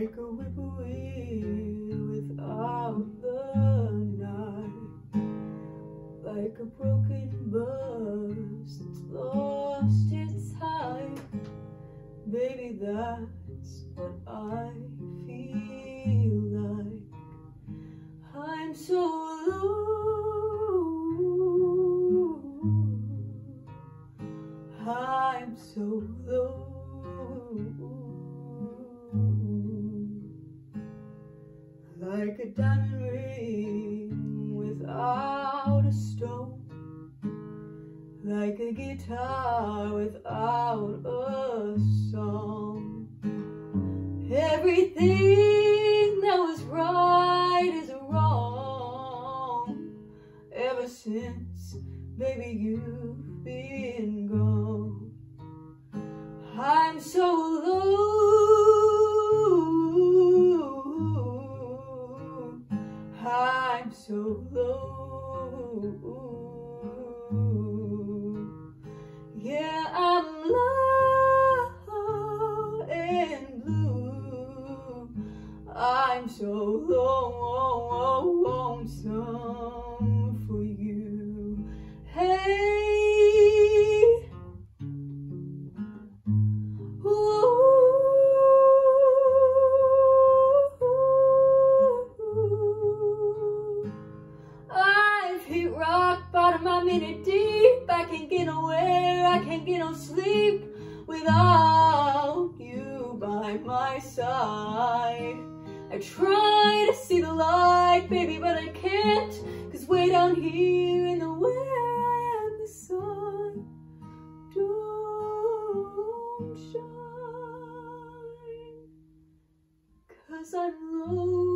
like a whippoorwill without the night, like a broken bus that's lost its time. Baby, that's what I feel like. I'm so alone, I'm so alone. Like a diamond ring without a stone, like a guitar without a song. Everything that was right is wrong ever since, baby, you've been gone. I'm so alone, I'm so low. Yeah, I'm low and blue. I'm so lonesome for you. Hey, ooh. I'm in it deep, I can't get nowhere, I can't get no sleep without you by my side. I try to see the light, baby, but I can't, cause way down here in the where I am, the sun don't shine, cause I'm low.